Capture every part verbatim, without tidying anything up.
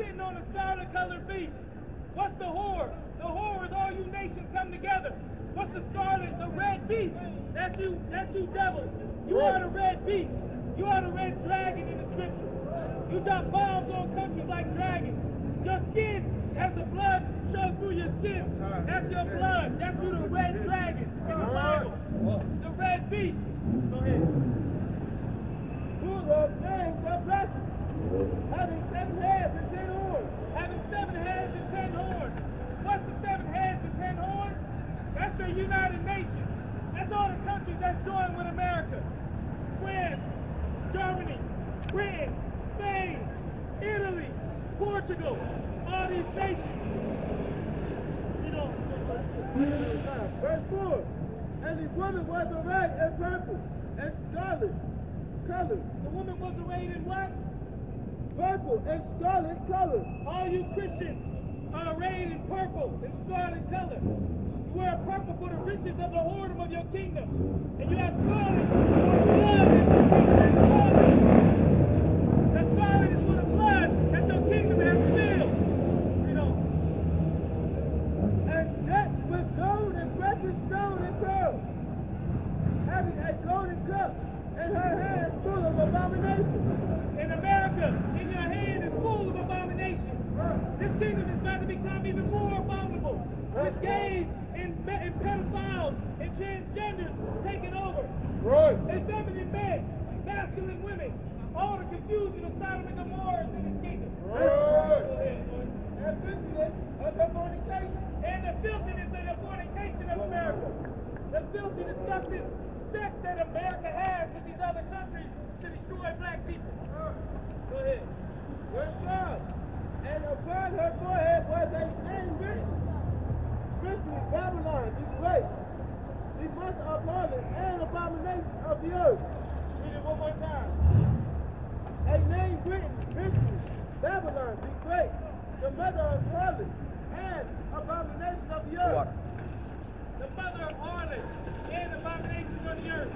sitting on a scarlet-colored beast. What's the horror? The horror is all you nations come together. What's the scarlet? The red beast. That's you, that's you devils. You are the red beast. You are the red dragon in the scriptures. You drop bombs on countries like dragons. Your skin has the blood show through your skin. That's your blood. That's you, the red dragon in the Bible. The red beast. Go ahead. Who of names are blessed? Having seven heads and ten horns. Having seven heads and ten horns. What's the seven heads and ten horns? That's the United Nations. That's all the countries that's joined with America. France, Germany, Britain, Spain, Italy, Portugal, all these nations. You know, verse four. And the woman was arrayed in purple and scarlet color. The woman was arrayed in what? Purple and scarlet color. All you Christians are arrayed in purple and scarlet color. You wear purple for the riches of the whoredom of your kingdom. And you have scarlet for the blood that's your kingdom has. The scarlet is for the blood that your kingdom has spilled. You know. And that with gold and precious stone and pearls, having a golden cup in her hand full of abominations. In America, in your hand is full of abominations. This kingdom is about to become even more abominable. With gays and, and pedophiles and transgenders taking over. Right. And feminine men, masculine women. All the confusion of Sodom and Gomorrah is in this kingdom. Right. And the filthiness of the fornication. And the filthiness of the fornication of America. The filthy, disgusting sex that America has with these other countries to destroy black people. Go ahead. Verse five. And upon her forehead was a name written. Written in Babylon, the great, the mother of harlot and abomination of the earth. Read it one more time. A name written, written, Babylon, the great, the mother of harlot and abomination of the earth. Water. The mother of harlot and abominations of the earth.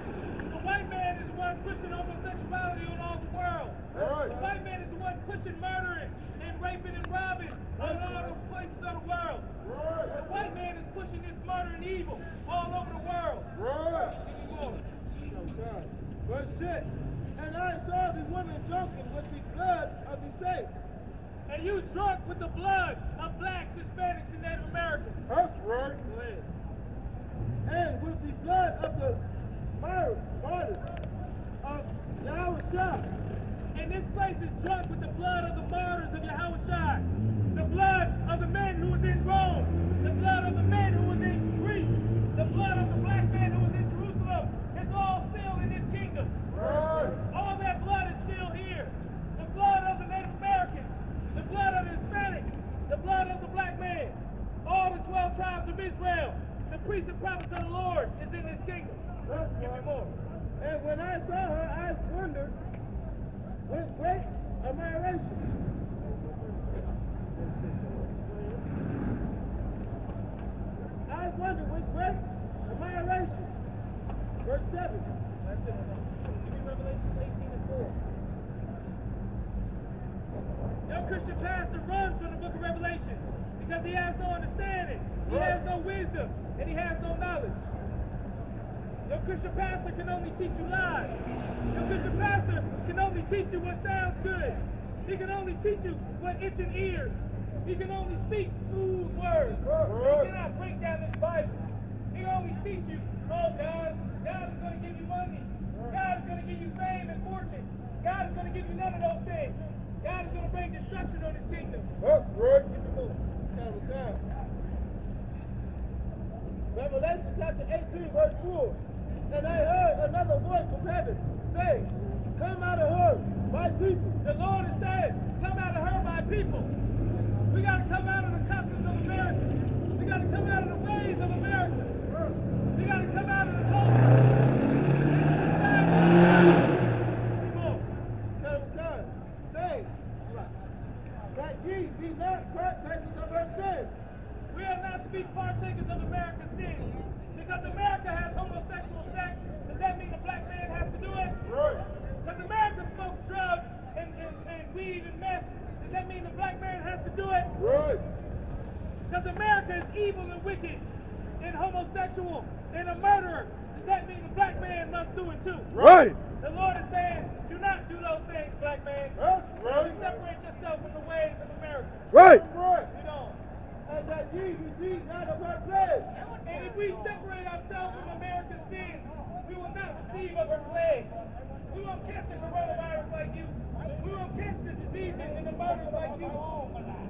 The white man is the one pushing homosexuality on all the world. Right. The white man is the one pushing murdering and raping and robbing on all the places of the world. Right. The white man is pushing this murder and evil all over the world. Right. Verse six. And I saw this woman drunken with the blood of the saints. And you drunk with the blood of blacks, Hispanics, and Native Americans. That's right. Go ahead. And with the blood of the martyrs of Yahushua. And this place is drunk with the blood of the martyrs of Yahushua. The blood of the men who was in Rome. The blood of the men who was in Greece. The blood of the black man who was in Jerusalem. It's all still in this kingdom. Right. All that blood is still here. The blood of the Native Americans. The blood of the Hispanics. The blood of the black man. All the twelve tribes of Israel. The priests and prophets of the Lord is in this kingdom. Give me more. And when I saw her, I wondered with great admiration. I wondered with great admiration. Verse seven. That's it. Give me Revelation eighteen and four. Your Christian pastor runs from the book of Revelation because he has no understanding, he has no wisdom, and he has no knowledge. Your Christian pastor can only teach you lies. Your Christian pastor can only teach you what sounds good. He can only teach you what itching ears. He can only speak smooth words. He cannot break down this Bible. He can only teach you, oh, God, God is going to give you money. God is going to give you fame and fortune. God is going to give you none of those things. God is going to bring destruction on his kingdom. That's right. Get the move. Revelation chapter eighteen, verse four. And I heard another voice from heaven saying, come out of her, my people. The Lord is saying, come out of her, my people. We got to come out of the customs of America. We got to come out of the ways of America. We got to come out of the culture. Saying, that ye be not partakers of her sins. We are not to be partakers of America's sins. Because America has homosexual sex, does that mean the black man has to do it? Right. Because America smokes drugs and, and, and weed and meth, does that means the black man has to do it? Right. Because America is evil and wicked and homosexual and a murderer. Does that mean the black man must do it too? Right. The Lord is saying, do not do those things, black man. That's right. You separate yourself from the ways of America. Right. Right. You know. And that ye receive out of her flesh. And if we separate ourselves from America's sins, we will not receive of her plagues. We won't catch the coronavirus like you. We won't catch the diseases and the murders like you.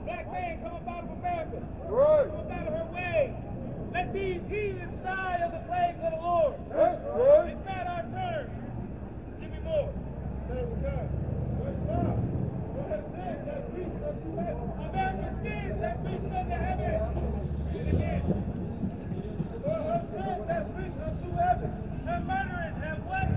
Black man, come up out of America. Right. Come up out of her ways. Let these heathens die of the plagues of the Lord. That's right. It's not our turn. Give me more. America's sins have reached unto heaven. Read it again. Her sins have reached unto heaven. Her murderers have what?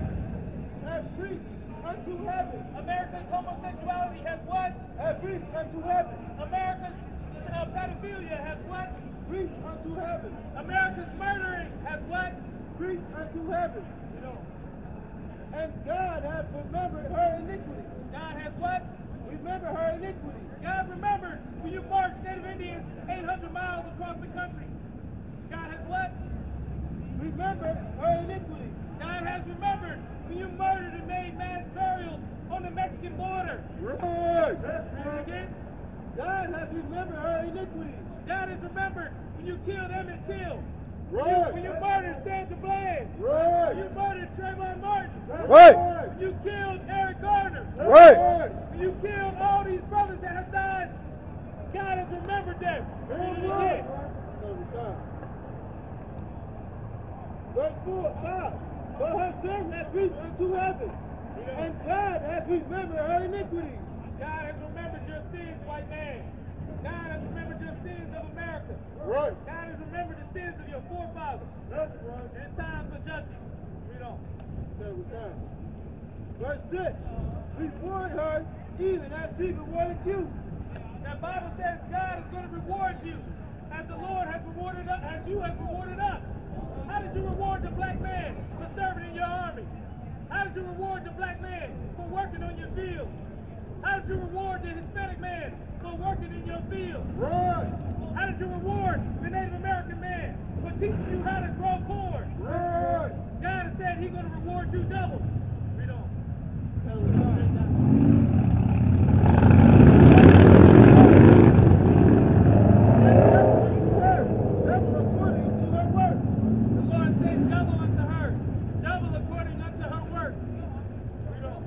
Have reached unto heaven. America's homosexuality has what? Have reached unto heaven. America's uh, pedophilia has what? Reached unto heaven. America's murdering has what? Reached unto heaven. You know. And God has remembered her iniquity. God has what? Remember her iniquity. God remembered when you marched Native Indians eight hundred miles across the country. God has what? Remembered her iniquity. God has remembered when you murdered and made mass burials on the Mexican border. Right. And again, God has remembered her iniquity. God has remembered when you killed Emmett Till. Right. When you, when you murdered Sandra Bland. Right. When you murdered Trayvon Martin. Right. When you killed Eric Garner. Right. When you killed all these brothers that have died, God has remembered them. Right. Right. Verse four, five. For her sin has reached unto heaven, yeah. And God has remembered her iniquity. God has remembered your sins, white man. God has remembered your sins of America. Right. God has remembered the sins of your forefathers. That's right. It's time for judgment. Read on. Okay, we can. Verse six. Reward her even as she rewarded you. The Bible says God is going to reward you as the Lord has rewarded us, as you have rewarded us. How did you reward the black man for serving in your army? How did you reward the black man for working on your fields? How did you reward the Hispanic man for working in your fields? Right. How did you reward the Native American man for teaching you how to grow corn? Right. God has said he's going to reward you double. Read on. Double according to her work. The Lord said double unto her. Double according unto her work. Read on.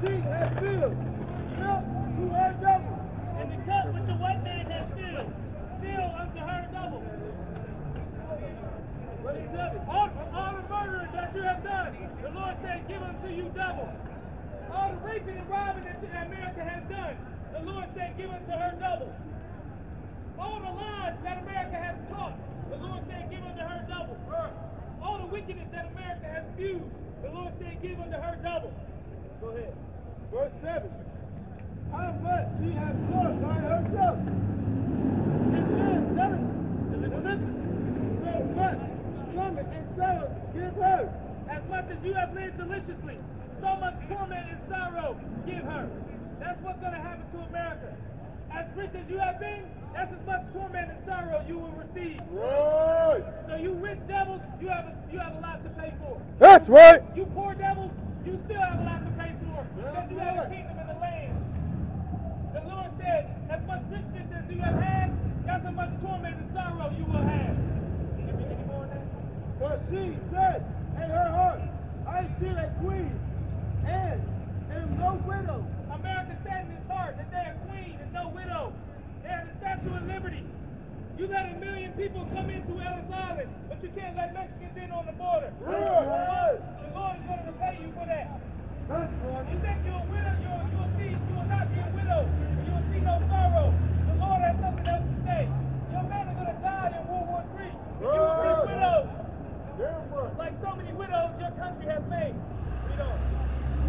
She has filled. And the cup which the white man has filled, filled unto her double. All, all the murdering that you have done, the Lord said, give unto you double. All the raping and robbing that America has done, the Lord said, give unto her double. All the lies that America has taught, the Lord said, give unto her double. All the wickedness that America has spewed, the Lord said, give unto her double. Go ahead. Verse seven. How much she has glorified herself. And then tell it. Listen. So much torment and sorrow give her. As much as you have lived deliciously, so much torment and sorrow give her. That's what's going to happen to America. As rich as you have been, that's as much torment and sorrow you will receive. Right. So you rich devils, you have a, you have a lot to pay for. That's right. You poor devils, you still have a lot to pay for. Because you have a kingdom in the land. The Lord said, as much richness as you have had, that's as much torment and sorrow you will have. Can we get any more on that? For she said in her heart, I see a queen and am no widow. America said in his heart that they are queen and no widow. They are the Statue of Liberty. You let a million people come in through Ellis Island, but you can't let Mexicans in on the border. Really? The Lord is going to repay you for that. You think you're a widow, you're, you'll see, you will not be a widow. You will see no sorrow. The Lord has something else to say. Your men are going to die in World War Three. You will be widows. Like so many widows your country has made. You know.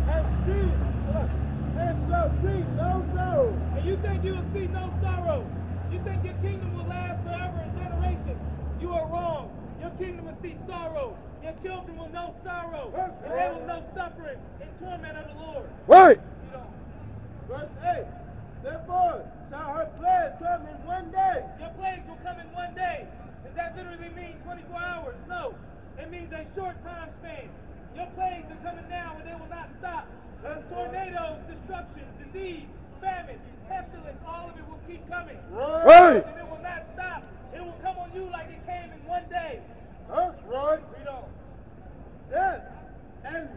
And she, and shall see no sorrow. And you think you will see no sorrow. You think your kingdom will last forever and generations. You are wrong. Your kingdom will see sorrow. Your children will know sorrow. And they will know suffering and torment. plagues are coming down and they will not stop. Uh, tornadoes, destruction, disease, famine, pestilence, all of it will keep coming. Right. And it will not stop. It will come on you like it came in one day. That's right. Read on. Death and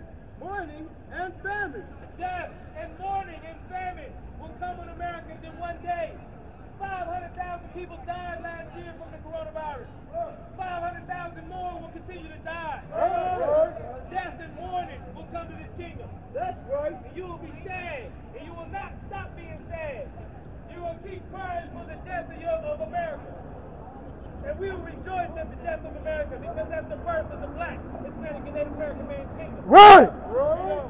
mourning and famine. Death and mourning and famine will come on Americans in one day. five hundred thousand people died last year from the coronavirus. five hundred thousand more will continue to die. That's right. Death and mourning will come to this kingdom. That's right. And you will be sad, and you will not stop being sad. You will keep crying for the death of, your, of America. And we will rejoice at the death of America because that's the birth of the black, Hispanic, and Native American man's kingdom. Right! Right.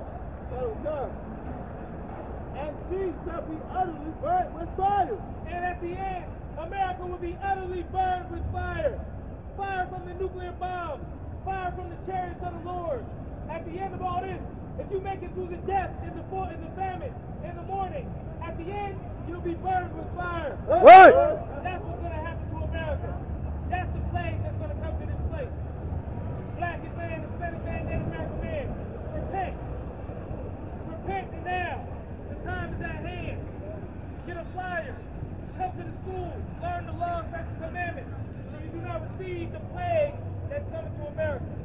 So come. And she shall be utterly burnt with fire. And at the end, America will be utterly burned with fire. Fire from the nuclear bombs. Fire from the chariots of the Lord. At the end of all this, if you make it through the death, in the, in the famine, in the morning, at the end, you'll be burned with fire. Right! And that's what's going to happen to America. That's the plague that's going to come to this place. Black man, Hispanic man, Native American man, repent. Repent now. The time is at hand. Get a flyer. Come to the school. Learn the law, statutes, commandments. So you do not receive the plagues that's coming to America.